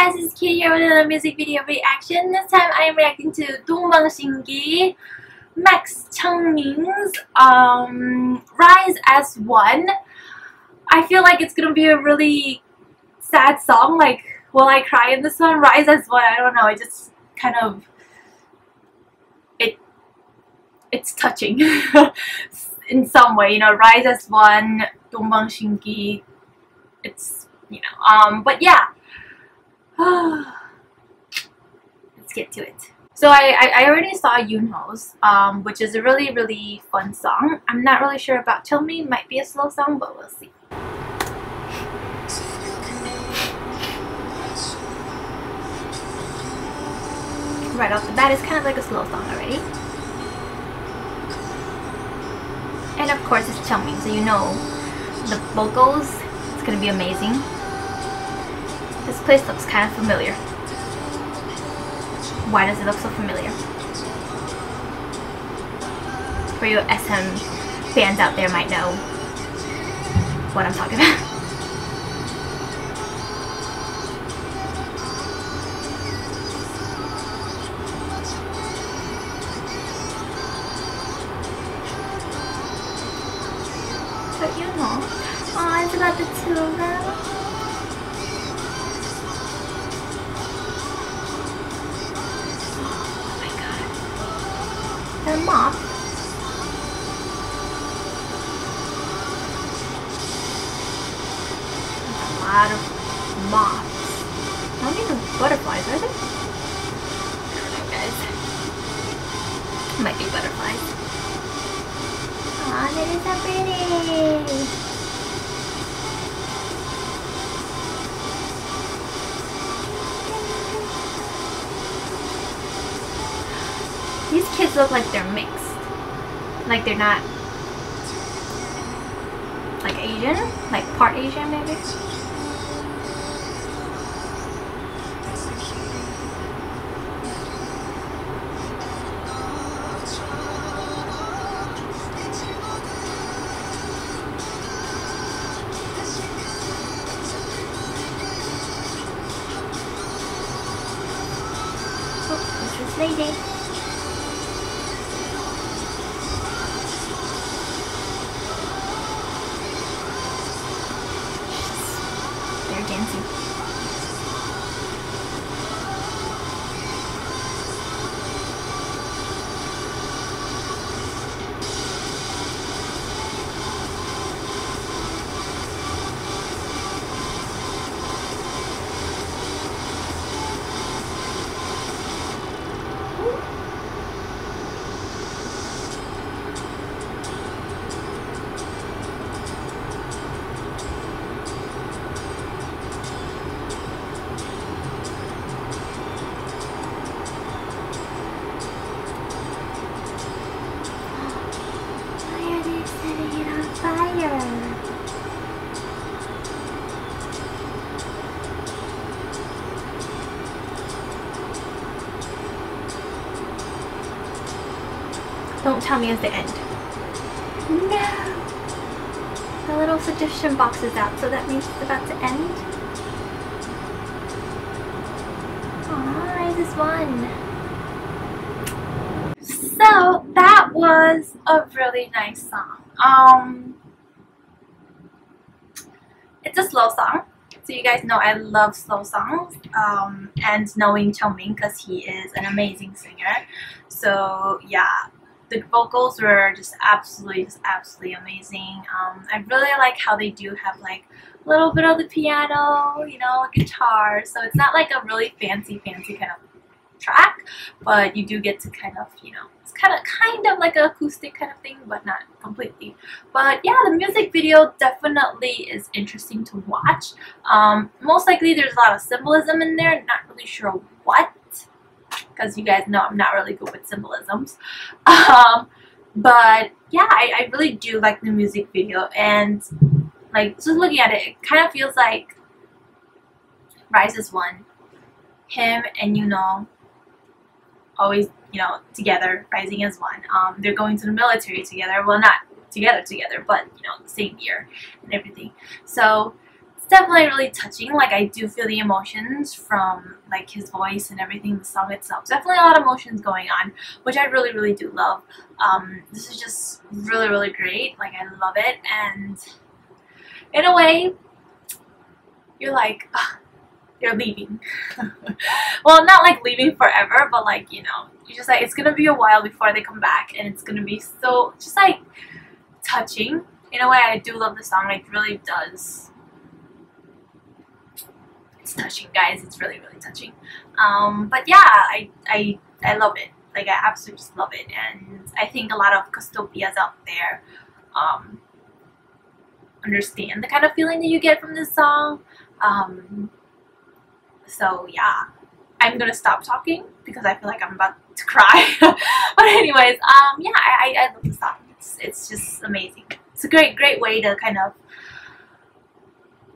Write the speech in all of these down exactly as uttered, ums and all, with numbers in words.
guys, it's Kitty here with another music video reaction. This time I am reacting to Dongbangshinki, Max Changmin's um, RISE AS ONE. I feel like it's gonna be a really sad song. Like, will I cry in this one? RISE AS ONE, I don't know, it just kind of... it, it's touching in some way, you know, RISE AS ONE, Dongbangshinki, it's, you know, um, but yeah. Let's get to it. So I, I, I already saw Yoonho's, um, which is a really, really fun song. I'm not really sure about Chilmi. Might be a slow song, but we'll see. Right off the bat, it's kind of like a slow song already. And of course, it's Chilmi, so you know the vocals. It's gonna be amazing. This place looks kind of familiar. Why does it look so familiar? For your S M fans out there might know what I'm talking about. But you know, oh, it's about the two of them. Them off. There's a lot of moths. Not even butterflies, are they? I don't know, guys. Might be butterflies. Aw, that is so pretty! These kids look like they're mixed. Like they're not like Asian, like part Asian maybe. Oh, this lady. Dancing. Don't tell me it's the end. No! The little suggestion box is out, so that means it's about to end. Aw, RISE AS ONE. So, that was a really nice song. Um, It's a slow song. So you guys know I love slow songs, um, and knowing Changmin because he is an amazing singer. So, yeah. The vocals were just absolutely, just absolutely amazing. Um, I really like how they do have like a little bit of the piano, you know, guitar. So it's not like a really fancy, fancy kind of track, but you do get to kind of, you know, it's kind of, kind of like an acoustic kind of thing, but not completely. But yeah, the music video definitely is interesting to watch. Um, most likely there's a lot of symbolism in there. Not really sure what. Because you guys know I'm not really good with symbolisms. Um, but yeah, I, I really do like the music video. And like just looking at it, it kind of feels like RISE AS ONE. Him and you know, always, you know, together, rising as one. Um, they're going to the military together. Well, not together together, but you know, the same year and everything. So definitely really touching. Like, I do feel the emotions from like his voice and everything, the song itself. Definitely a lot of emotions going on, which I really, really do love. Um, this is just really, really great. Like, I love it. And in a way, you're like, ugh, you're leaving. Well, not like leaving forever, but like, you know, you're just like, it's gonna be a while before they come back, and it's gonna be so just like touching. In a way, I do love the song. It really does. It's touching, guys. It's really, really touching. Um, but yeah, I, I, I love it. Like, I absolutely just love it. And I think a lot of Custopias out there um, understand the kind of feeling that you get from this song. Um, so yeah, I'm gonna stop talking because I feel like I'm about to cry. But anyways, um, yeah, I, I, I love the song. It's, it's just amazing. It's a great, great way to kind of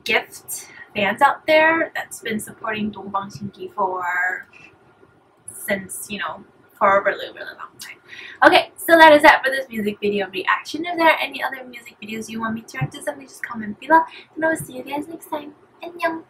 gift fans out there that's been supporting Dongbangshinki for since, you know, for a really, really long time. Okay, so that is that for this music video reaction. If there are any other music videos you want me to react to, something, just comment below, and I will see you guys next time. Annyeong!